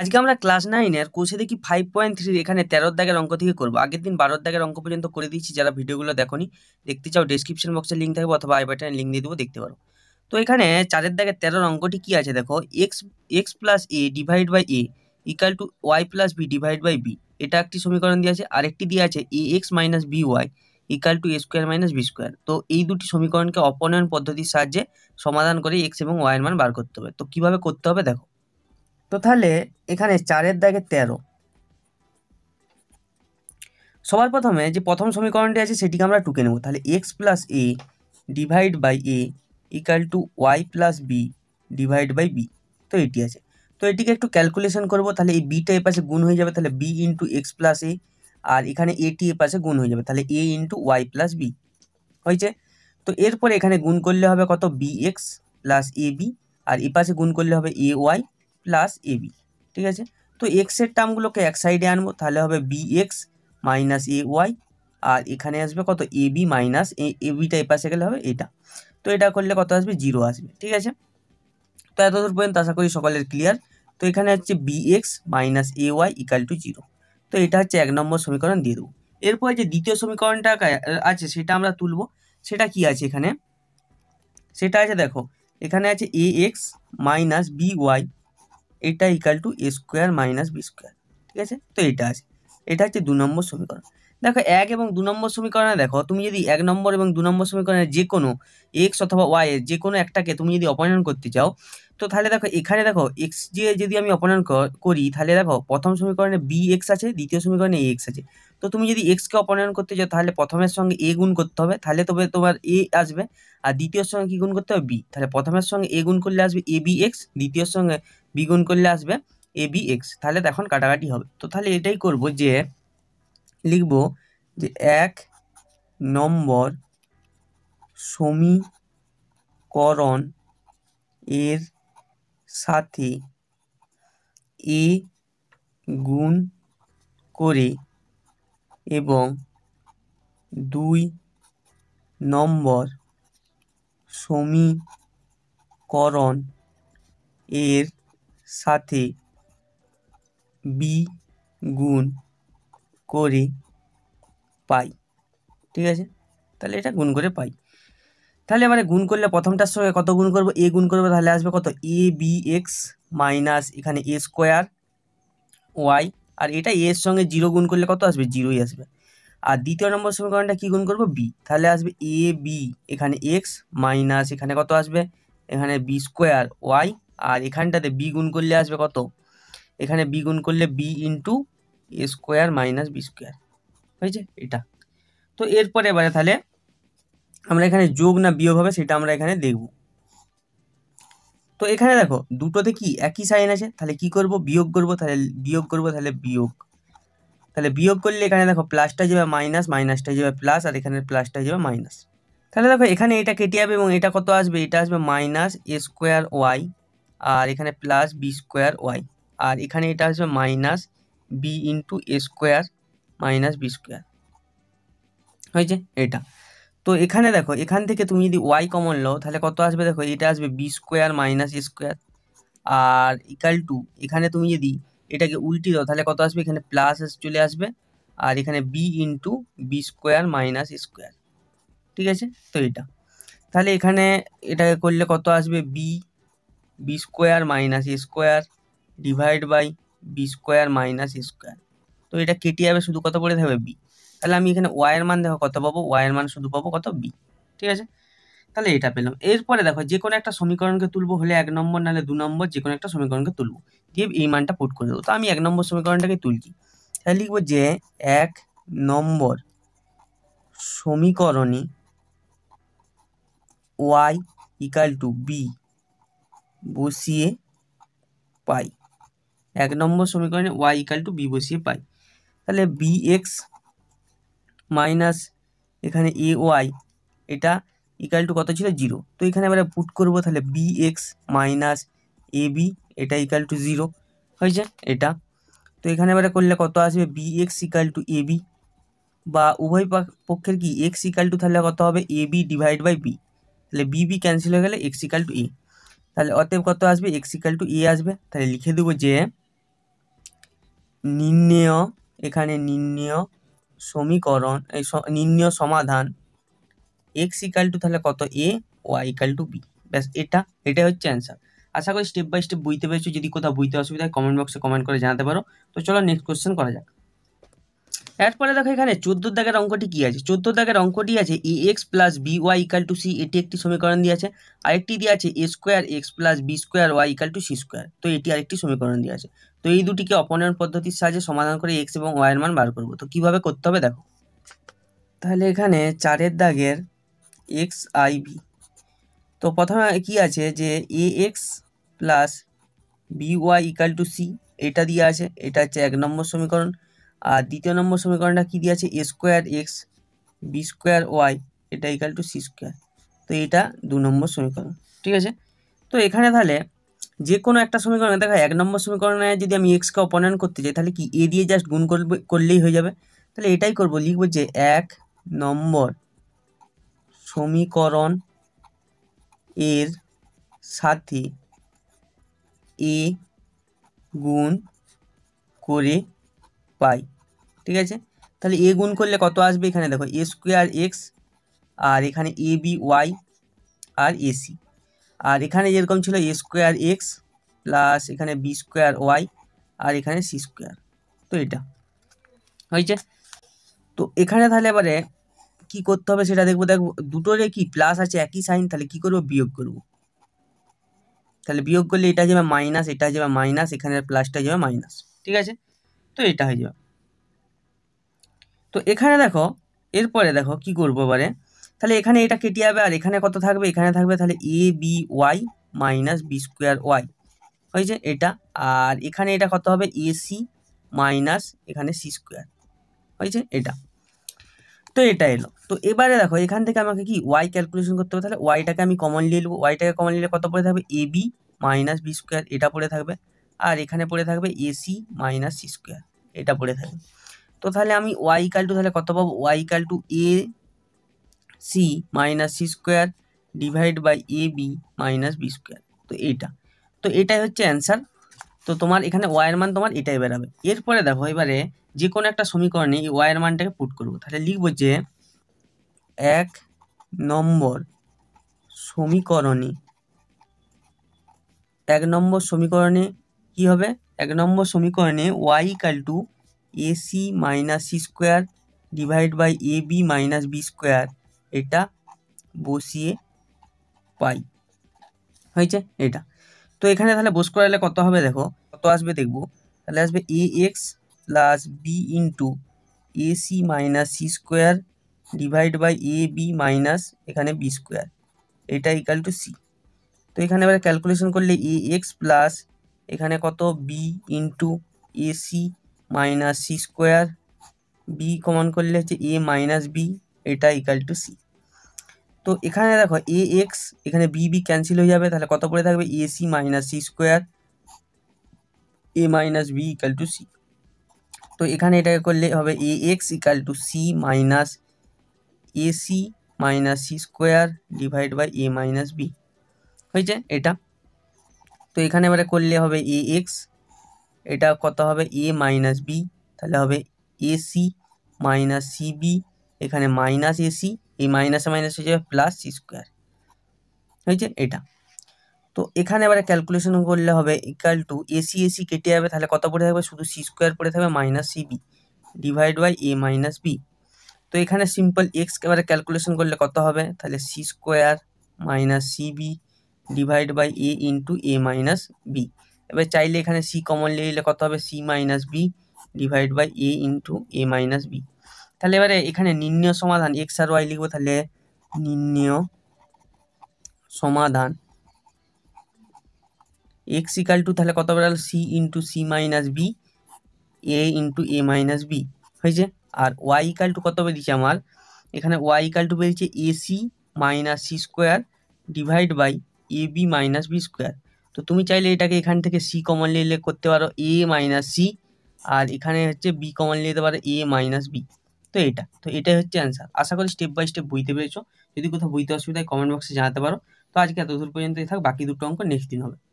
আজকে আমরা ক্লাস 9 এর কোষে দেখি 5.3 এখানে 13 দাগের অঙ্ক থেকে করব। আগের দিন 12 দাগের অঙ্ক পর্যন্ত করে দিয়েছি, যারা ভিডিওগুলো দেখোনি দেখতে চাও ডেসক্রিপশন বক্সে লিংক থাকবে অথবা আই বাটনে লিংক দিয়ে দেবো, দেখতে পারো। তো এখানে 4 দাগের 13 অঙ্কটি কি আছে দেখো, X plus A divide by A equal to Y plus B divide by B, এটা একটি সমীকরণ দিয়ে আছে। আরেকটি দিয়ে আছে এ x minus B Y equal to A square minus B square. তো এই দুটি সমীকরণকে অপনয়ন পদ্ধতির সাহায্যে সমাধান করে এক্স এবং ওয়াইয়ের মান বার করতে হবে। তো কীভাবে করতে হবে দেখো, তো তাহলে এখানে 4 দাগে 13 সবার প্রথমে যে প্রথম সমীকরণটি আছে সেটিকে আমরা টুকে নেব। তাহলে x plus A divide by A equal to Y plus B divide by B, তো এটি আছে। তো এটিকে একটু ক্যালকুলেশন করব, তাহলে এই বিটা এ পাশে গুণ হয়ে যাবে, তাহলে বি ইন্টু এক্স প্লাস এ, আর এখানে এটি এ পাশে গুণ হয়ে যাবে, তাহলে এ ইন্টু ওয়াই প্লাস বি হয়েছে। তো এরপরে এখানে গুণ করলে হবে কত, B x plus A B, আর এ পাশে গুণ করলে হবে A Y plus A B, ঠিক আছে। তো এক্সের টার্মগুলোকে এক সাইডে আনবো, তাহলে হবে B x minus A Y, আর এখানে আসবে কত এ বি মাইনাস এ বিটা এ পাশে গেলে হবে এটা। তো এটা করলে কত আসবে, জিরো আসবে, ঠিক আছে। তো এতদূর পর্যন্ত আশা করি সকলের ক্লিয়ার। তো এখানে হচ্ছে B x minus A Y equal to zero, তো এটা হচ্ছে 1 নম্বর সমীকরণ দিয়ে দেবো। এরপরে যে দ্বিতীয় সমীকরণটা আছে সেটা আমরা তুলব। সেটা কি আছে এখানে, সেটা আছে দেখো, এখানে আছে এ এক্স মাইনাস বি ওয়াই এটা equal to A square minus B square, ঠিক আছে। তো এটা আছে, এটা হচ্ছে 2 নম্বর সমীকরণ। দেখো 1 এবং 2 নম্বর সমীকরণে দেখো, তুমি যদি 1 নম্বর এবং 2 নম্বর সমীকরণে যে কোনো এক্স অথবা ওয়াই এর যে কোনো একটাকে তুমি যদি অপনয়ন করতে চাও, তো তাহলে দেখো এখানে দেখো এক্স যদি আমি অপনয়ন করি, তাহলে দেখো প্রথম সমীকরণে বি এক্স আছে, দ্বিতীয় সমীকরণে এ এক্স আছে। তো তুমি যদি এক্সকে অপনয়ন করতে চাও তাহলে প্রথমের সঙ্গে এ গুণ করতে হবে, তাহলে তবে তোমার এ আসবে, আর দ্বিতীয়র সঙ্গে কী গুণ করতে হবে, বি। তাহলে প্রথমের সঙ্গে এ গুণ করলে আসবে এ বি এক্স, দ্বিতীয়র সঙ্গে বি গুণ করলে আসবে এ বি এক্স, তাহলে এখন কাটাকাটি হবে। তো তাহলে এটাই করব, যে লিখব যে 1 নম্বর সমীকরণ এর সাথে এ গুণ করে এবং 2 নম্বর সমীকরণ এর সাথে বি গুণ করে পাই, ঠিক আছে। তাহলে এটা গুণ করে পাই, তাহলে মানে গুণ করলে প্রথমটার সঙ্গে কত গুণ করব, এ গুণ করবো, তাহলে আসবে কত এ বি এক্স মাইনাস এখানে এ স্কোয়ার ওয়াই, আর এটা এর সঙ্গে জিরো গুণ করলে কত আসবে, জিরোই আসবে। আর দ্বিতীয় নম্বর সমীকরণটা কী গুণ করব, বি, তাহলে আসবে এ বি এখানে এক্স মাইনাস এখানে কত আসবে, এখানে বি স্কোয়ার ওয়াই, আর এখানটাতে বি গুণ করলে আসবে কত, এখানে বি গুণ করলে বি ইন্টু এ স্কোয়ার মাইনাস বি স্কোয়ার, হয়েছে এটা। তো এরপরে এবারে তাহলে আমরা এখানে যোগ না বিয়োগ হবে সেটা আমরা এখানে দেখব। তো এখানে দেখো দুটোতে কি একই সাইন আছে, তাহলে কি করব, বিয়োগ করব, তাহলে বিয়োগ করব, তাহলে বিয়োগ, তাহলে বিয়োগ করলে এখানে দেখো প্লাসটা যাবে মাইনাস, মাইনাসটা যাবে প্লাস, আর এখানে প্লাসটা যাবে মাইনাস। তাহলে দেখো এখানে এটা কেটে যাবে এবং এটা কত আসবে, এটা আসবে মাইনাস এ স্কোয়ার ওয়াই, আর এখানে প্লাস বি স্কোয়ার ওয়াই, আর এখানে এটা আসবে মাইনাস বি ইন্টু এ স্কোয়ার মাইনাস বি স্কোয়ার, হয়েছে এটা। তো এখানে দেখো এখান থেকে তুমি যদি ওয়াই কমন লও তাহলে কত আসবে, দেখো এটা আসবে বি স্কোয়ার মাইনাস এ স্কোয়ার, আর ইকাল টু এখানে তুমি যদি এটাকে উল্টি দাও তাহলে কত আসবে, এখানে প্লাস চলে আসবে, আর এখানে B into B square minus square, ঠিক আছে। তো এটা তাহলে এখানে এটাকে করলে কত আসবে, B B square minus A square divide by B square minus square. তো এটা কেটে যাবে, শুধু কত পড়ে থাকবে, বি। তাহলে আমি এখানে ওয়াইয়ের মান দেখো কত পাবো, ওয়াইয়ের মান শুধু পাবো কত, বি, ঠিক আছে। তাহলে এটা পেলাম। এরপরে দেখো যে কোনো একটা সমীকরণকে তুলবো, হলে 1 নম্বর নাহলে 2 নম্বর যে কোনো একটা সমীকরণকে তুলবো, দিয়ে এই মানটা পুট করে দেবো। তো আমি 1 নম্বর সমীকরণটাকে তুলছি, তাহলে লিখবো যে 1 নম্বর সমীকরণে ওয়াই ইকাল টু বি বসিয়ে পাই, 1 নম্বর সমীকরণে ওয়াই ইকাল টু বি বসিয়ে পাই। তাহলে বি এক্স মাইনাস এখানে এ ওয়াই এটা ইকাল টু কত ছিল, জিরো। তো এখানে আমরা পুট করব, তাহলে B x minus A B এটা ইকাল টু জিরো, হয়েছে এটা। তো এখানে আমরা করলে কত আসবে, B x equal to A B, বা উভয় পক্ষের কি এক্স ইকাল টু, তাহলে কত হবে A B divide by B, তাহলে বি বি ক্যান্সেল হয়ে গেলে এক্স ইকাল টু এ, তাহলে অতএব কত আসবে, এক্স ইকাল টু এ আসবে। তাহলে লিখে দেবো যে নির্ণেয় এখানে নির্ণেয় সমীকরণ নির্ণেয় সমাধান x ইকাল টু তাহলে কত a y equal to b ব্যাস এটা হচ্ছে অ্যান্সার। আশা করি স্টেপ বাই স্টেপ বুঝতে পেরেছো। যদি কোথাও বুঝতে অসুবিধা হয় কমেন্ট বক্সে কমেন্ট করে জানাতে পারো। তো চলো নেক্সট কোশ্চেন করা যাক। এরপরে দেখো এখানে 14 দাগের অঙ্কটি কি আছে। 14 দাগের অঙ্কটি আছে এ x plus B Y equal to C, এটি একটি সমীকরণ দিয়ে আছে। আরেকটি দিয়ে আছে এ square x plus B square Y equal to C square, তো এটি আরেকটি সমীকরণ দিয়ে আছে। তো এই দুটিকে অপনয়ন পদ্ধতির সাহায্যে সমাধান করে এক্স এবং ওয়াই এর মান বার করবো। তো কীভাবে করতে হবে দেখো, তাহলে এখানে 4 দাগের এক্স আই বি, তো প্রথমে কি আছে যে এ x plus B Y equal to C এটা দিয়ে আছে, এটা হচ্ছে 1 নম্বর সমীকরণ। আর দ্বিতীয় নম্বর সমীকরণটা কী দিয়ে আছে এ square x B square Y এটা ইকাল টু সি স্কোয়ার, তো এটা 2 নম্বর সমীকরণ। ঠিক আছে, তো এখানে তাহলে যে কোনো একটা সমীকরণে দেখো 1 নম্বর সমীকরণে যদি আমি এক্সকে অপনয়ন করতে চাই তাহলে কি এ দিয়ে জাস্ট গুণ করলেই হয়ে যাবে। তাহলে এটাই করব, লিখব যে 1 নম্বর সমীকরণ এর সাথে এ গুণ করে পাই। ঠিক আছে, তাহলে এ গুণ করলে কত আসবে এখানে দেখো এ স্কোয়ার এক্স আর এখানে এ বি ওয়াই আর এ সি, আর এখানে যেরকম ছিল এ স্কোয়ার এক্স প্লাস এখানে বি স্কোয়ার ওয়াই আর এখানে সি স্কোয়ার, তো এটা হয়েছে। তো এখানে তাহলে এবারে কি করতে হবে সেটা দেখবো। দেখো দুটোরে কি প্লাস আছে একই সাইন, তাহলে কি করব বিয়োগ করব। তাহলে বিয়োগ করলে এটা যাবে মাইনাস, এটা যাবে মাইনাস, এখানে প্লাসটা যাবে মাইনাস। ঠিক আছে, তো এটা হয়ে যাবে। তো এখানে দেখো এরপরে দেখো কি করবো এবারে, তাহলে এখানে এটা কেটে যাবে আর এখানে কত থাকবে, এখানে থাকবে তাহলে A B Y minus B square Y হয়েছে এটা, আর এখানে এটা কত হবে এ সি মাইনাস এখানে সি স্কোয়ার হয়েছে এটা, তো এটা এলো। তো এবারে দেখো এখান থেকে আমাকে কি ওয়াই ক্যালকুলেশন করতে হবে, তাহলে ওয়াইটাকে আমি কমন নিয়ে নেবো। ওয়াইটাকে কমন নিলে কত পড়ে থাকবে A B minus B square এটা পড়ে থাকবে, আর এখানে পড়ে থাকবে A C minus C square এটা পড়ে থাকবে। তো তাহলে আমি ওয়াই ইকাল টু তাহলে কত পাবো, Y equal to A C minus C square divide by A B minus B square, তো এইটা। তো এটাই হচ্ছে অ্যান্সার। তো তোমার এখানে ওয়াইয়ের মান তোমার এটাই বেরাবে। এরপরে দেখো এবারে যে কোনো একটা সমীকরণে এই ওয়াইয়ের মানটাকে পুট করবো, তাহলে লিখব যে 1 নম্বর সমীকরণে কি হবে 1 নম্বর সমীকরণে Y equal to A C minus C square divide by A B minus B square এটা বসিয়ে পাই হয়েছে এটা। তো এখানে তাহলে বস করালে কত হবে দেখো কত আসবে দেখব, তাহলে আসবে এ x plus B into A C minus C square divide by A B minus এখানে বি স্কোয়ার এটা ইকাল টু সি। তো এখানে এবার ক্যালকুলেশন করলে এ এক্স প্লাস এখানে কত B into A C minus C square B common করলে হচ্ছে এ মাইনাস বি এটা ইকাল টু সি। তো এখানে দেখো এ এক্স এখানে বি বি ক্যান্সেল হয়ে যাবে, তাহলে কত পড়ে থাকবে A C minus C square A minus B equal to C. তো এখানে এটাকে করলে হবে এ x equal to C minus C square divide by A minus B হয়েছে এটা। তো এখানে এবারে করলে হবে এ এক্স এটা কত হবে এ মাইনাস বি, তাহলে হবে A C minus C B এখানে মাইনাস এ সি এই মাইনাসে মাইনাস হয়ে যাবে প্লাস সি স্কোয়ার হয়েছে এটা। তো এখানে এবারে ক্যালকুলেশন করলে হবে ইকাল টু এসি কেটে যাবে, তাহলে কত পড়ে থাকবে শুধু সি স্কোয়ার পড়ে থাকবে minus C B divide by A minus B. তো এখানে সিম্পল এক্স এবারে ক্যালকুলেশন করলে কত হবে, তাহলে C square minus C B divide by A into A minus B. এবার চাইলে এখানে সি কমন নিলে কত হবে C minus B divide by A into A minus B. তাহলে এবারে এখানে নির্ণেয় সমাধান এক্স আর ওয়াই লিখবো, তাহলে নির্ণেয় সমাধান এক্স ইকাল টু তাহলে কত বেড়াল C into C minus B A into A minus B হয়েছে, আর ওয়াই ইকাল টু কত বেরিয়েছে আমার এখানে ওয়াই ইকাল টু বেরিয়েছে A C minus C square divide by A B minus B square. তো তুমি চাইলে এটাকে এখান থেকে সি কমন নিয়ে করতে পারো এ মাইনাস সি, আর এখানে হচ্ছে বি কমন নিতে পারো এ মাইনাস বি, তো এটা। তো এটাই হচ্ছে অ্যান্সার। আশা করি স্টেপ বাই স্টেপ বুঝতে পেরেছো। যদি কোথাও বুঝতে অসুবিধা হয় কমেন্ট বক্সে জানাতে পারো। তো আজকে এত দূর পর্যন্তই থাক, বাকি দুটো অঙ্ক নেক্সট দিন হবে।